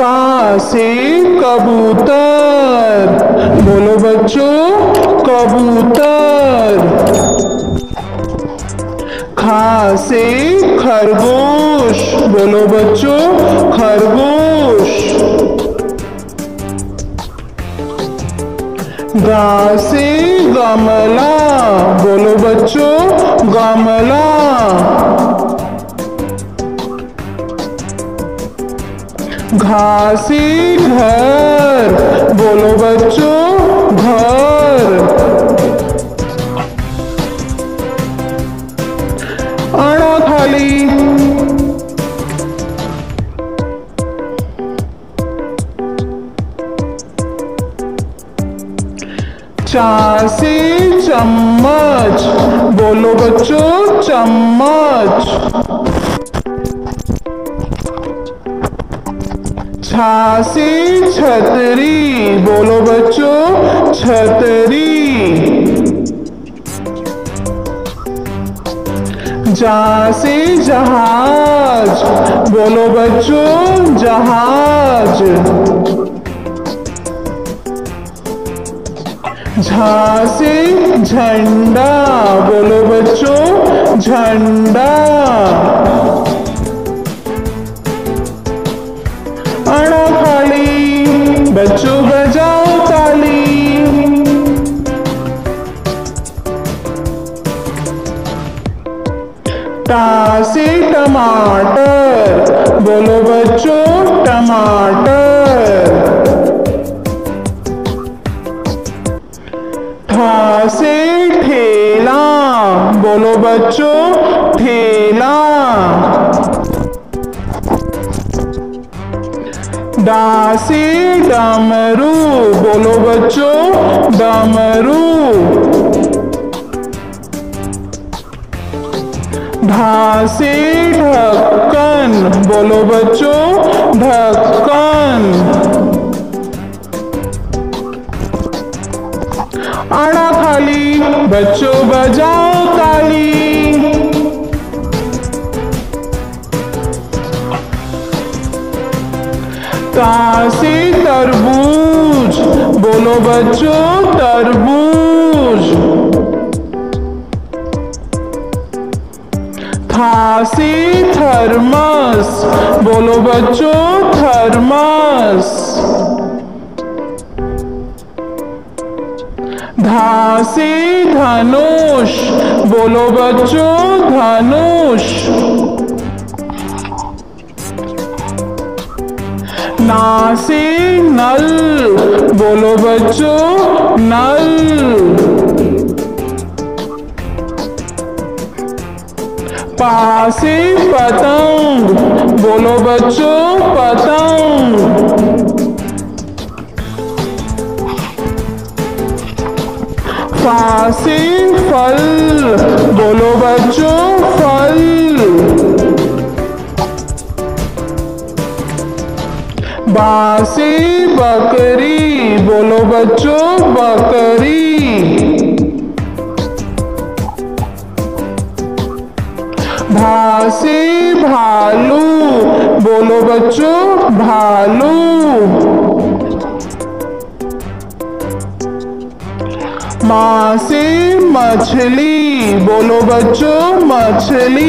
क से कबूतर, बोलो बच्चों कबूतर। खा से खरगोश, बोलो बच्चों खरगोश। गा से गमला, बोलो बच्चों गमला। घा से घर, बोलो बच्चों घर। अणा थाली। चा से चम्मच, बोलो बच्चों चम्मच। छा से छतरी, बोलो बच्चों छतरी। जा से जहाज, बोलो बच्चों जहाज। झा से झंडा, बोलो बच्चों झंडा। बच्चों बजाओ ताली। टा से टमाटर, बोलो बच्चों टमाटर। ठा से ठेला, बोलो बच्चों ठेला। डा से डमरू, बोलो बच्चों डमरू। ढा से ढक्कन, बोलो बच्चों ढक्कन। अणा थाली। बच्चों बजाओ ताली। ता से तरबूज, बोलो बच्चों तरबूज। था से थर्मस, बोलो बच्चों थर्मस। धा से धनुष, बोलो बच्चों धनुष। ना से नल, बोलो बच्चों नल। पा से पतंग, बोलो बच्चों पतंग। फा से फल, बोलो बच्चों फल। बा से बकरी, बोलो बच्चों बकरी। भा से भालू, बोलो बच्चों भालू। मां से मछली, बोलो बच्चों मछली।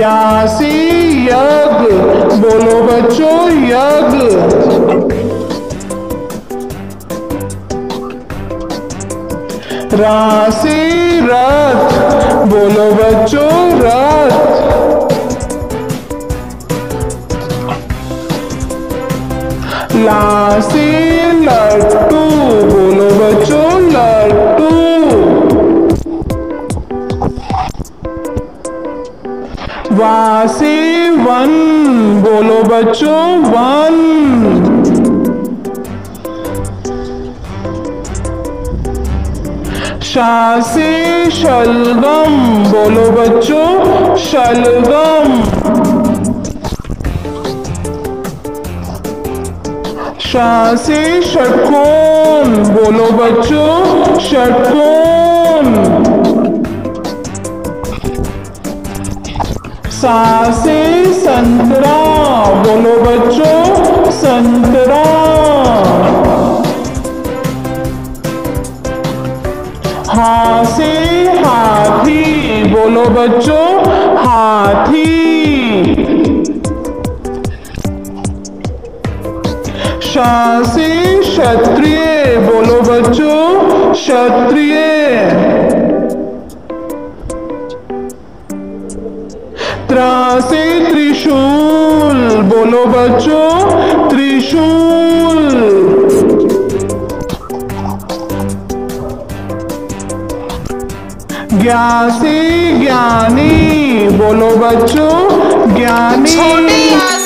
या से यज्ञ, बोलो बच्चों यज्ञ। रा से रथ, बोलो बच्चों रथ। ला से लट्टू, बोलो बच्चों लट्टू। वा से वन, बोलो बच्चों वन। शा से शलगम, बोलो बच्चों शलगम। शा से षटकोण, बोलो बच्चों षटकोण। सासे संतरा, बोलो बच्चों संतरा। हा से हाथी, बोलो बच्चों हाथी। शा से क्षत्रिय, बोलो बच्चों क्षत्रिय। त्रा से त्रिशूल, बोलो बच्चों त्रिशूल। ज्ञा से ज्ञानी, बोलो बच्चों ज्ञानी।